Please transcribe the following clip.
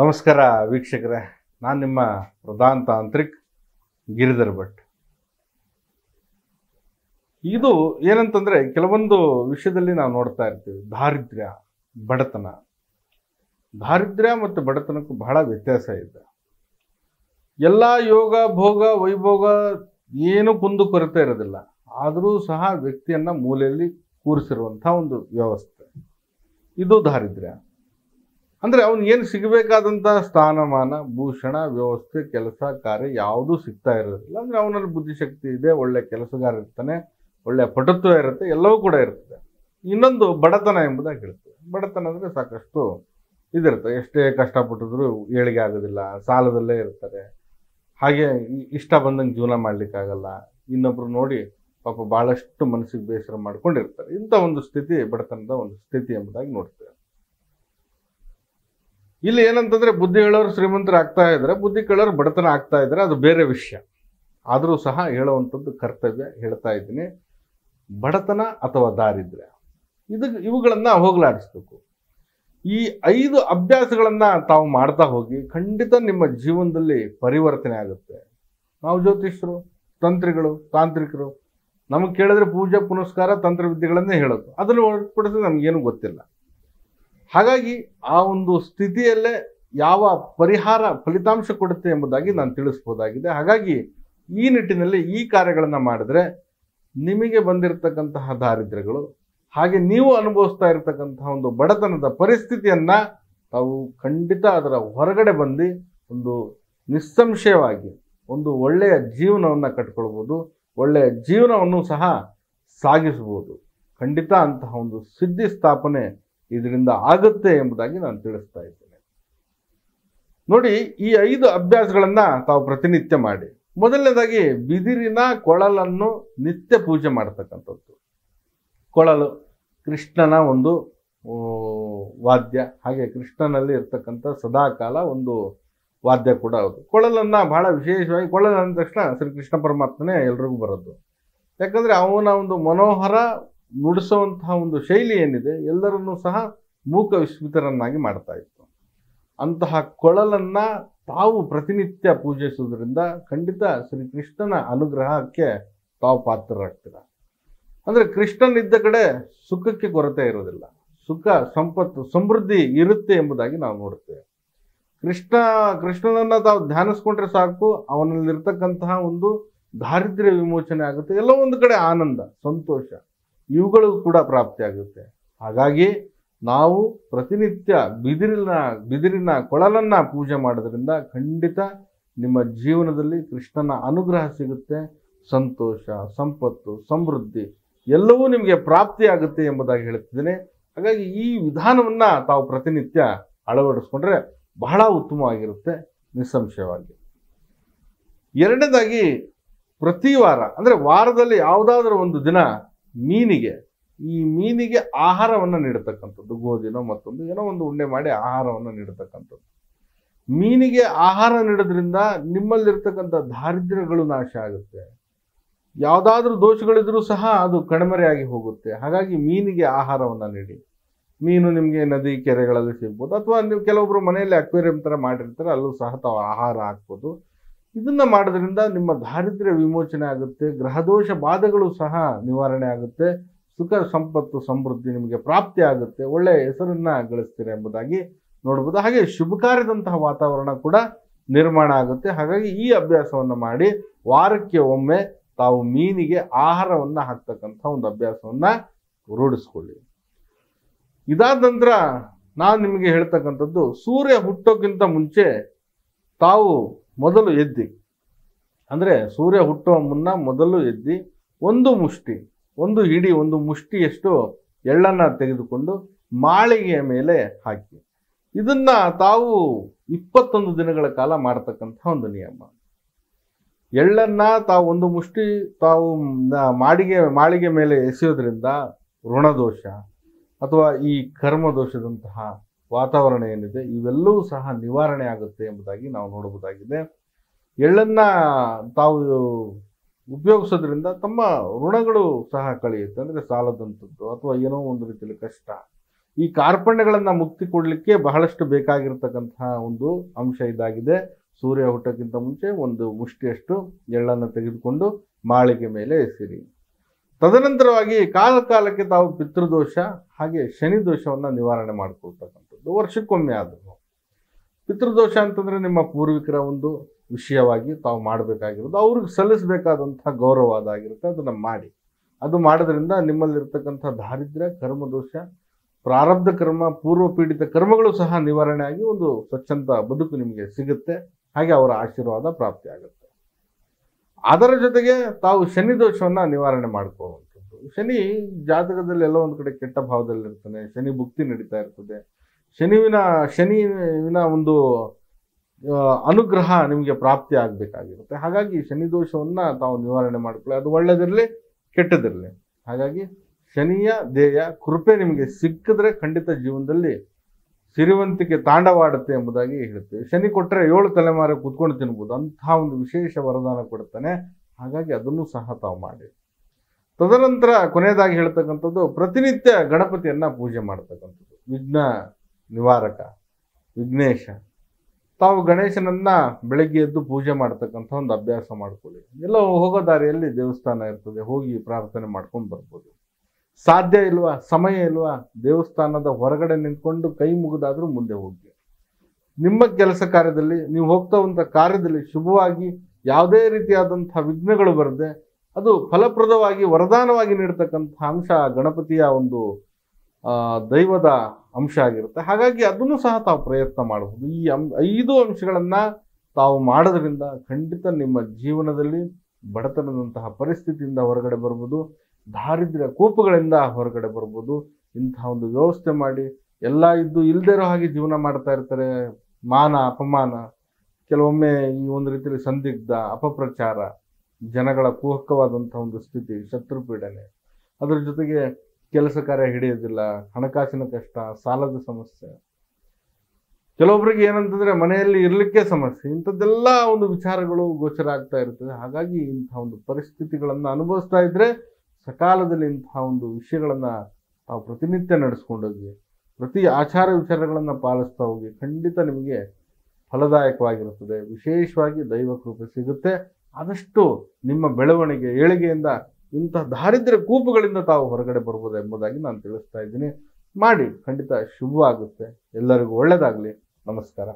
ನಮಸ್ಕಾರ ವೀಕ್ಷಕರೇ, ನಾನು ನಿಮ್ಮ ಪ್ರಧಾನ ತಾಂತ್ರಿಕ್ ಗಿರಿಧರ್ ಭಟ್. ಇದು ಏನಂತಂದರೆ, ಕೆಲವೊಂದು ವಿಷಯದಲ್ಲಿ ನಾವು ನೋಡ್ತಾ ಇರ್ತೀವಿ ದಾರಿದ್ರ್ಯ, ಬಡತನ. ದಾರಿದ್ರ್ಯ ಮತ್ತು ಬಡತನಕ್ಕೂ ಬಹಳ ವ್ಯತ್ಯಾಸ ಇದೆ. ಎಲ್ಲ ಯೋಗ ಭೋಗ ವೈಭೋಗ ಏನೂ ಕುಂದುಕೊರತೆ ಇರೋದಿಲ್ಲ, ಆದರೂ ಸಹ ವ್ಯಕ್ತಿಯನ್ನು ಮೂಲೆಯಲ್ಲಿ ಕೂರಿಸಿರುವಂಥ ಒಂದು ವ್ಯವಸ್ಥೆ ಇದು ದಾರಿದ್ರ್ಯ. ಅಂದರೆ ಅವನು ಏನು ಸಿಗಬೇಕಾದಂಥ ಸ್ಥಾನಮಾನ, ಭೂಷಣ, ವ್ಯವಸ್ಥೆ, ಕೆಲಸ ಕಾರ್ಯ ಯಾವುದೂ ಸಿಗ್ತಾ ಇರೋದಿಲ್ಲ. ಅಂದರೆ ಅವನಲ್ಲಿ ಬುದ್ಧಿಶಕ್ತಿ ಇದೆ, ಒಳ್ಳೆಯ ಕೆಲಸಗಾರ ಇರ್ತಾನೆ, ಒಳ್ಳೆಯ ಪಟುತ್ವ ಇರುತ್ತೆ, ಎಲ್ಲವೂ ಕೂಡ ಇರ್ತದೆ. ಇನ್ನೊಂದು ಬಡತನ ಎಂಬುದಾಗಿ ಇರ್ತದೆ. ಬಡತನ ಅಂದರೆ ಸಾಕಷ್ಟು ಇದಿರ್ತದೆ, ಎಷ್ಟೇ ಕಷ್ಟಪಟ್ಟಿದ್ರು ಏಳಿಗೆ ಆಗೋದಿಲ್ಲ, ಸಾಲದಲ್ಲೇ ಇರ್ತಾರೆ. ಹಾಗೆ ಇಷ್ಟ ಬಂದಂಗೆ ಜೀವನ ಮಾಡಲಿಕ್ಕಾಗಲ್ಲ, ಇನ್ನೊಬ್ಬರು ನೋಡಿ ಪಾಪ ಭಾಳಷ್ಟು ಮನಸ್ಸಿಗೆ ಬೇಸರ ಮಾಡ್ಕೊಂಡಿರ್ತಾರೆ. ಇಂಥ ಒಂದು ಸ್ಥಿತಿ ಬಡತನದ ಒಂದು ಸ್ಥಿತಿ ಎಂಬುದಾಗಿ ನೋಡ್ತೇವೆ. ಇಲ್ಲಿ ಏನಂತಂದರೆ, ಬುದ್ಧಿ ಹೇಳೋರು ಶ್ರೀಮಂತರಾಗ್ತಾ ಇದ್ದಾರೆ, ಬುದ್ಧಿ ಕೇಳೋರು ಬಡತನ ಆಗ್ತಾ ಇದ್ದಾರೆ. ಅದು ಬೇರೆ ವಿಷಯ, ಆದರೂ ಸಹ ಹೇಳುವಂಥದ್ದು ಕರ್ತವ್ಯ. ಹೇಳ್ತಾ ಇದ್ದೀನಿ, ಬಡತನ ಅಥವಾ ದಾರಿದ್ರ್ಯ ಇವುಗಳನ್ನು ಹೋಗಲಾಡಿಸ್ಬೇಕು. ಈ 5 ಅಭ್ಯಾಸಗಳನ್ನು ತಾವು ಮಾಡ್ತಾ ಹೋಗಿ ಖಂಡಿತ ನಿಮ್ಮ ಜೀವನದಲ್ಲಿ ಪರಿವರ್ತನೆ ಆಗುತ್ತೆ. ನಾವು ಜ್ಯೋತಿಷ್ಯರು, ತಂತ್ರಿಗಳು, ತಾಂತ್ರಿಕರು, ನಮಗೆ ಕೇಳಿದ್ರೆ ಪೂಜೆ ಪುನಸ್ಕಾರ ತಂತ್ರವಿದ್ಯೆಗಳನ್ನೇ ಹೇಳೋದು, ಅದನ್ನು ಹೊರತುಪಡಿಸಿದ್ರೆ ನಮಗೇನು ಗೊತ್ತಿಲ್ಲ. ಹಾಗಾಗಿ ಆ ಒಂದು ಸ್ಥಿತಿಯಲ್ಲೇ ಯಾವ ಪರಿಹಾರ ಫಲಿತಾಂಶ ಕೊಡುತ್ತೆ ಎಂಬುದಾಗಿ ನಾನು ತಿಳಿಸ್ಬೋದಾಗಿದೆ. ಹಾಗಾಗಿ ಈ ನಿಟ್ಟಿನಲ್ಲಿ ಈ ಕಾರ್ಯಗಳನ್ನು ಮಾಡಿದ್ರೆ ನಿಮಗೆ ಬಂದಿರತಕ್ಕಂತಹ ದಾರಿದ್ರ್ಯಗಳು, ಹಾಗೆ ನೀವು ಅನುಭವಿಸ್ತಾ ಇರತಕ್ಕಂತಹ ಒಂದು ಬಡತನದ ಪರಿಸ್ಥಿತಿಯನ್ನು ತಾವು ಖಂಡಿತ ಅದರ ಹೊರಗಡೆ ಬಂದು ಒಂದು ನಿಸ್ಸಂಶಯವಾಗಿ ಒಂದು ಒಳ್ಳೆಯ ಜೀವನವನ್ನು ಕಟ್ಕೊಳ್ಬೋದು, ಒಳ್ಳೆಯ ಜೀವನವನ್ನು ಸಹ ಸಾಗಿಸ್ಬೋದು. ಖಂಡಿತ ಅಂತಹ ಒಂದು ಸಿದ್ಧಿ ಸ್ಥಾಪನೆ ಇದರಿಂದ ಆಗುತ್ತೆ ಎಂಬುದಾಗಿ ನಾನು ತಿಳಿಸ್ತಾ ಇದ್ದೇನೆ. ನೋಡಿ, ಈ 5 ಅಭ್ಯಾಸಗಳನ್ನು ತಾವು ಪ್ರತಿನಿತ್ಯ ಮಾಡಿ. ಮೊದಲನೇದಾಗಿ ಬಿದಿರಿನ ಕೊಳಲನ್ನು ನಿತ್ಯ ಪೂಜೆ ಮಾಡ್ತಕ್ಕಂಥದ್ದು. ಕೊಳಲು ಕೃಷ್ಣನ ಒಂದು ವಾದ್ಯ, ಹಾಗೆ ಕೃಷ್ಣನಲ್ಲಿ ಇರ್ತಕ್ಕಂಥ ಸದಾಕಾಲ ಒಂದು ವಾದ್ಯ ಕೂಡ ಹೌದು. ಕೊಳಲನ್ನು ಬಹಳ ವಿಶೇಷವಾಗಿ, ಕೊಳಲು ಅಂದ ತಕ್ಷಣ ಶ್ರೀಕೃಷ್ಣ ಪರಮಾತ್ಮನೇ ಎಲ್ರಿಗೂ ಬರೋದು. ಯಾಕಂದರೆ ಅವನ ಒಂದು ಮನೋಹರ ನುಡಿಸುವಂತಹ ಒಂದು ಶೈಲಿ ಏನಿದೆ ಎಲ್ಲರನ್ನೂ ಸಹ ಮೂಕ ವಿಸ್ಮಿತರನ್ನಾಗಿ ಮಾಡ್ತಾ ಇತ್ತು. ಅಂತಹ ಕೊಳಲನ್ನು ತಾವು ಪ್ರತಿನಿತ್ಯ ಪೂಜಿಸುವುದರಿಂದ ಖಂಡಿತ ಶ್ರೀಕೃಷ್ಣನ ಅನುಗ್ರಹಕ್ಕೆ ತಾವು ಪಾತ್ರರಾಗ್ತೀರ. ಅಂದರೆ ಕೃಷ್ಣನಿದ್ದ ಕಡೆ ಸುಖಕ್ಕೆ ಕೊರತೆ ಇರೋದಿಲ್ಲ, ಸುಖ ಸಂಪತ್ತು ಸಮೃದ್ಧಿ ಇರುತ್ತೆ ಎಂಬುದಾಗಿ ನಾವು ನೋಡ್ತೇವೆ. ಕೃಷ್ಣನನ್ನು ತಾವು ಧ್ಯಾನಿಸ್ಕೊಂಡ್ರೆ ಸಾಕು, ಅವನಲ್ಲಿರ್ತಕ್ಕಂತಹ ಒಂದು ದಾರಿದ್ರ್ಯ ವಿಮೋಚನೆ ಆಗುತ್ತೆ, ಎಲ್ಲ ಒಂದು ಕಡೆ ಆನಂದ ಸಂತೋಷ ಇವುಗಳಿಗೂ ಕೂಡ ಪ್ರಾಪ್ತಿಯಾಗುತ್ತೆ. ಹಾಗಾಗಿ ನಾವು ಪ್ರತಿನಿತ್ಯ ಬಿದಿರಿನ ಕೊಳಲನ್ನು ಪೂಜೆ ಮಾಡೋದ್ರಿಂದ ಖಂಡಿತ ನಿಮ್ಮ ಜೀವನದಲ್ಲಿ ಕೃಷ್ಣನ ಅನುಗ್ರಹ ಸಿಗುತ್ತೆ, ಸಂತೋಷ, ಸಂಪತ್ತು, ಸಮೃದ್ಧಿ ಎಲ್ಲವೂ ನಿಮಗೆ ಪ್ರಾಪ್ತಿಯಾಗುತ್ತೆ ಎಂಬುದಾಗಿ ಹೇಳ್ತಿದ್ದೇನೆ. ಹಾಗಾಗಿ ಈ ವಿಧಾನವನ್ನು ತಾವು ಪ್ರತಿನಿತ್ಯ ಅಳವಡಿಸ್ಕೊಂಡ್ರೆ ಬಹಳ ಉತ್ತಮವಾಗಿರುತ್ತೆ ನಿಸ್ಸಂಶಯವಾಗಿ. ಎರಡನೇದಾಗಿ, ಪ್ರತಿ ವಾರ ಅಂದರೆ ವಾರದಲ್ಲಿ ಯಾವುದಾದ್ರೂ ಒಂದು ದಿನ ಈ ಮೀನಿಗೆ ಆಹಾರವನ್ನು ನೀಡತಕ್ಕಂಥದ್ದು, ಗೋಧಿನೋ ಮತ್ತೊಂದು ಏನೋ ಒಂದು ಉಂಡೆ ಮಾಡಿ ಆಹಾರವನ್ನು ನೀಡತಕ್ಕಂಥದ್ದು. ಮೀನಿಗೆ ಆಹಾರ ನೀಡೋದ್ರಿಂದ ನಿಮ್ಮಲ್ಲಿರ್ತಕ್ಕಂಥ ದಾರಿದ್ರ್ಯಗಳು ನಾಶ ಆಗುತ್ತೆ, ಯಾವುದಾದ್ರೂ ದೋಷಗಳಿದ್ರೂ ಸಹ ಅದು ಕಣ್ಮರೆಯಾಗಿ ಹೋಗುತ್ತೆ. ಹಾಗಾಗಿ ಮೀನಿಗೆ ಆಹಾರವನ್ನು ನೀಡಿ. ಮೀನು ನಿಮಗೆ ನದಿ ಕೆರೆಗಳಲ್ಲಿ ಸಿಗ್ಬೋದು, ಅಥವಾ ನೀವು ಕೆಲವೊಬ್ಬರು ಮನೆಯಲ್ಲಿ ಅಕ್ವೇರಿಯಂ ಥರ ಮಾಡಿರ್ತಾರೆ, ಅಲ್ಲೂ ಸಹ ತಾವು ಆಹಾರ ಹಾಕ್ಬೋದು. ಇದನ್ನು ಮಾಡೋದ್ರಿಂದ ನಿಮ್ಮ ದಾರಿದ್ರ್ಯ ವಿಮೋಚನೆ ಆಗುತ್ತೆ, ಗ್ರಹದೋಷ ಬಾಧೆಗಳು ಸಹ ನಿವಾರಣೆ ಆಗುತ್ತೆ, ಸುಖ ಸಂಪತ್ತು ಸಮೃದ್ಧಿ ನಿಮಗೆ ಪ್ರಾಪ್ತಿ ಆಗುತ್ತೆ, ಒಳ್ಳೆಯ ಹೆಸರನ್ನು ಗಳಿಸ್ತೀರಾ ಎಂಬುದಾಗಿ ನೋಡ್ಬೋದು. ಹಾಗೆ ಶುಭ ಕಾರ್ಯದಂತಹ ವಾತಾವರಣ ಕೂಡ ನಿರ್ಮಾಣ ಆಗುತ್ತೆ. ಹಾಗಾಗಿ ಈ ಅಭ್ಯಾಸವನ್ನು ಮಾಡಿ ವಾರಕ್ಕೆ ಒಮ್ಮೆ ತಾವು ಮೀನಿಗೆ ಆಹಾರವನ್ನು ಹಾಕ್ತಕ್ಕಂಥ ಒಂದು ಅಭ್ಯಾಸವನ್ನು ರೂಢಿಸ್ಕೊಳ್ಳಿ. ಇದಾದ ನಂತರ ನಾನು ನಿಮಗೆ ಹೇಳ್ತಕ್ಕಂಥದ್ದು, ಸೂರ್ಯ ಹುಟ್ಟೋಕ್ಕಿಂತ ಮುಂಚೆ ತಾವು ಮೊದಲು ಎದ್ದು, ಅಂದರೆ ಸೂರ್ಯ ಹುಟ್ಟುವ ಮುನ್ನ ಮೊದಲು ಎದ್ದು ಒಂದು ಮುಷ್ಟಿಯಷ್ಟು ಎಳ್ಳನ್ನು ತೆಗೆದುಕೊಂಡು ಮಾಳಿಗೆಯ ಮೇಲೆ ಹಾಕಿ. ಇದನ್ನು ತಾವು 21 ದಿನಗಳ ಕಾಲ ಮಾಡತಕ್ಕಂಥ ಒಂದು ನಿಯಮ. ಎಳ್ಳನ್ನು ತಾವು ಒಂದು ಮುಷ್ಟಿ ತಾವು ಮಾಳಿಗೆ ಮೇಲೆ ಎಸೆಯೋದ್ರಿಂದ ಋಣದೋಷ ಅಥವಾ ಈ ಕರ್ಮದೋಷದಂತಹ ವಾತಾವರಣ ಏನಿದೆ ಇವೆಲ್ಲವೂ ಸಹ ನಿವಾರಣೆ ಆಗುತ್ತೆ ಎಂಬುದಾಗಿ ನಾವು ನೋಡಬಹುದಾಗಿದೆ. ಎಳ್ಳನ್ನು ತಾವು ಉಪಯೋಗಿಸೋದ್ರಿಂದ ತಮ್ಮ ಋಣಗಳು ಸಹ ಕಳೆಯುತ್ತೆ, ಅಂದರೆ ಸಾಲದಂಥದ್ದು ಅಥವಾ ಏನೋ ಒಂದು ರೀತಿಯಲ್ಲಿ ಕಷ್ಟ ಈ ಕಾರ್ಪಣ್ಯಗಳನ್ನು ಮುಕ್ತಿ ಕೊಡಲಿಕ್ಕೆ ಬಹಳಷ್ಟು ಬೇಕಾಗಿರತಕ್ಕಂತ ಒಂದು ಅಂಶ ಇದಾಗಿದೆ. ಸೂರ್ಯ ಹುಟ್ಟಕ್ಕಿಂತ ಮುಂಚೆ ಒಂದು ಮುಷ್ಟಿಯಷ್ಟು ಎಳ್ಳನ್ನು ತೆಗೆದುಕೊಂಡು ಮಾಳಿಗೆ ಮೇಲೆ ಎಸಿರಿ. ತದನಂತರವಾಗಿ ಕಾಲಕಾಲಕ್ಕೆ ತಾವು ಪಿತೃದೋಷ ಹಾಗೆ ಶನಿ ದೋಷವನ್ನು ನಿವಾರಣೆ ಮಾಡಿಕೊಳ್ತಕ್ಕಂಥದ್ದು ವರ್ಷಕ್ಕೊಮ್ಮೆ ಆದರೂ. ಪಿತೃದೋಷ ಅಂತಂದರೆ ನಿಮ್ಮ ಪೂರ್ವಿಕರ ಒಂದು ವಿಷಯವಾಗಿ ತಾವು ಮಾಡಬೇಕಾಗಿರೋದು, ಅವ್ರಿಗೆ ಸಲ್ಲಿಸಬೇಕಾದಂಥ ಗೌರವ ಅದಾಗಿರುತ್ತೆ, ಅದನ್ನು ಮಾಡಿ. ಅದು ಮಾಡೋದ್ರಿಂದ ನಿಮ್ಮಲ್ಲಿರ್ತಕ್ಕಂಥ ದಾರಿದ್ರ್ಯ, ಕರ್ಮದೋಷ, ಪ್ರಾರಬ್ಧ ಕರ್ಮ, ಪೂರ್ವ ಪೀಡಿತ ಕರ್ಮಗಳು ಸಹ ನಿವಾರಣೆ ಆಗಿ ಒಂದು ಸ್ವಚ್ಛಂದ ಬದುಕು ನಿಮಗೆ ಸಿಗುತ್ತೆ. ಹಾಗೆ ಅವರ ಆಶೀರ್ವಾದ ಪ್ರಾಪ್ತಿಯಾಗುತ್ತೆ. ಅದರ ಜೊತೆಗೆ ತಾವು ಶನಿ ದೋಷವನ್ನು ನಿವಾರಣೆ ಮಾಡ್ಕೊಳ್ಳುವಂಥದ್ದು. ಶನಿ ಜಾತಕದಲ್ಲಿ ಎಲ್ಲ ಒಂದು ಕಡೆ ಕೆಟ್ಟ ಭಾವದಲ್ಲಿರ್ತಾನೆ, ಶನಿ ಭುಕ್ತಿ ನಡೀತಾ ಇರ್ತದೆ. ಶನಿವಿನ ಒಂದು ಅನುಗ್ರಹ ನಿಮಗೆ ಪ್ರಾಪ್ತಿ ಆಗಬೇಕಾಗಿರುತ್ತೆ. ಹಾಗಾಗಿ ಶನಿ ದೋಷವನ್ನು ತಾವು ನಿವಾರಣೆ ಮಾಡ್ಕೊಳ್ಳಿ, ಅದು ಒಳ್ಳೆಯದಿರಲಿ ಕೆಟ್ಟದಿರಲಿ. ಹಾಗಾಗಿ ಶನಿಯ ದೇಯ ಕೃಪೆ ನಿಮಗೆ ಸಿಕ್ಕಿದ್ರೆ ಖಂಡಿತ ಜೀವನದಲ್ಲಿ ಸಿರಿವಂತಿಕೆ ತಾಂಡವಾಡುತ್ತೆ ಎಂಬುದಾಗಿ ಹೇಳ್ತೀವಿ. ಶನಿ ಕೊಟ್ಟರೆ 7 ತಲೆಮಾರು ಕೂತ್ಕೊಂಡು ತಿನ್ಬೋದು, ಅಂತಹ ಒಂದು ವಿಶೇಷ ವರದಾನ ಕೊಡ್ತಾನೆ. ಹಾಗಾಗಿ ಅದನ್ನು ಸಹ ತಾವು ಮಾಡಿ. ತದನಂತರ ಕೊನೆಯದಾಗಿ ಹೇಳ್ತಕ್ಕಂಥದ್ದು, ಪ್ರತಿನಿತ್ಯ ಗಣಪತಿಯನ್ನು ಪೂಜೆ ಮಾಡ್ತಕ್ಕಂಥದ್ದು ವಿಘ್ನ ನಿವಾರಕ ವಿಘ್ನೇಶ. ತಾವು ಗಣೇಶನನ್ನು ಬೆಳಗ್ಗೆ ಎದ್ದು ಪೂಜೆ ಮಾಡ್ತಕ್ಕಂಥ ಒಂದು ಅಭ್ಯಾಸ ಮಾಡಿಕೊಳ್ಳಿ. ಎಲ್ಲ ಹೋಗೋ ದಾರಿಯಲ್ಲಿ ದೇವಸ್ಥಾನ ಇರ್ತದೆ, ಹೋಗಿ ಪ್ರಾರ್ಥನೆ ಮಾಡ್ಕೊಂಡು ಬರ್ಬೋದು. ಸಾಧ್ಯ ಇಲ್ವಾ, ಸಮಯ ಇಲ್ವಾ, ದೇವಸ್ಥಾನದ ಹೊರಗಡೆ ನಿಂತ್ಕೊಂಡು ಕೈ ಮುಗಿದಾದರೂ ಮುಂದೆ ಹೋಗಿ ನಿಮ್ಮ ಕೆಲಸ ಕಾರ್ಯದಲ್ಲಿ ನೀವು ಹೋಗ್ತಾವಂಥ ಕಾರ್ಯದಲ್ಲಿ ಶುಭವಾಗಿ ಯಾವುದೇ ರೀತಿಯಾದಂಥ ವಿಘ್ನಗಳು ಬರದೆ ಅದು ಫಲಪ್ರದವಾಗಿ ವರದಾನವಾಗಿ ನೀಡ್ತಕ್ಕಂಥ ಅಂಶ ಗಣಪತಿಯ ಒಂದು ದೈವದ ಅಂಶ ಆಗಿರುತ್ತೆ. ಹಾಗಾಗಿ ಅದನ್ನು ಸಹ ತಾವು ಪ್ರಯತ್ನ ಮಾಡಬಹುದು. ಈ 5 ಅಂಶಗಳನ್ನು ತಾವು ಮಾಡೋದ್ರಿಂದ ಖಂಡಿತ ನಿಮ್ಮ ಜೀವನದಲ್ಲಿ ಬಡತನದಂತಹ ಪರಿಸ್ಥಿತಿಯಿಂದ ಹೊರಗಡೆ ಬರ್ಬೋದು, ದಾರಿದ್ರ್ಯ ಕೂಪುಗಳಿಂದ ಹೊರಗಡೆ ಬರ್ಬೋದು. ಇಂತಹ ಒಂದು ವ್ಯವಸ್ಥೆ ಮಾಡಿ ಎಲ್ಲ ಇದ್ದು ಇಲ್ಲದೇ ಇರೋ ಹಾಗೆ ಜೀವನ ಮಾಡ್ತಾ ಇರ್ತಾರೆ. ಮಾನ ಅಪಮಾನ, ಕೆಲವೊಮ್ಮೆ ಈ ಒಂದು ರೀತಿಯಲ್ಲಿ ಸಂದಿಗ್ಧ ಅಪಪ್ರಚಾರ, ಜನಗಳ ಕುಹಕವಾದಂಥ ಒಂದು ಸ್ಥಿತಿ, ಶತ್ರು ಪೀಡನೆ, ಅದರ ಜೊತೆಗೆ ಕೆಲಸ ಕಾರ್ಯ ಹಿಡಿಯೋದಿಲ್ಲ, ಹಣಕಾಸಿನ ಕಷ್ಟ, ಸಾಲದ ಸಮಸ್ಯೆ, ಕೆಲವೊಬ್ಬರಿಗೆ ಏನಂತಂದರೆ ಮನೆಯಲ್ಲಿ ಇರಲಿಕ್ಕೆ ಸಮಸ್ಯೆ, ಇಂಥದ್ದೆಲ್ಲ ಒಂದು ವಿಚಾರಗಳು ಗೋಚರ ಆಗ್ತಾ ಇರ್ತದೆ. ಹಾಗಾಗಿ ಇಂಥ ಒಂದು ಪರಿಸ್ಥಿತಿಗಳನ್ನು ಅನುಭವಿಸ್ತಾ ಇದ್ದರೆ ಸಕಾಲದಲ್ಲಿ ಇಂತಹ ಒಂದು ವಿಷಯಗಳನ್ನು ತಾವು ಪ್ರತಿನಿತ್ಯ ನಡೆಸ್ಕೊಂಡೋಗಿ ಪ್ರತಿ ಆಚಾರ ವಿಚಾರಗಳನ್ನು ಪಾಲಿಸ್ತಾ ಹೋಗಿ ಖಂಡಿತ ನಿಮಗೆ ಫಲದಾಯಕವಾಗಿರುತ್ತದೆ. ವಿಶೇಷವಾಗಿ ದೈವ ಕೃಪೆ ಸಿಗುತ್ತೆ. ಆದಷ್ಟು ನಿಮ್ಮ ಬೆಳವಣಿಗೆ ಏಳಿಗೆಯಿಂದ ಇಂತಹ ದಾರಿದ್ರ್ಯ ಕೂಪುಗಳಿಂದ ತಾವು ಹೊರಗಡೆ ಬರ್ಬೋದು ಎಂಬುದಾಗಿ ನಾನು ತಿಳಿಸ್ತಾ ಇದ್ದೀನಿ. ಮಾಡಿ, ಖಂಡಿತ ಶುಭವಾಗುತ್ತೆ. ಎಲ್ಲರಿಗೂ ಒಳ್ಳೆಯದಾಗಲಿ. ನಮಸ್ಕಾರ.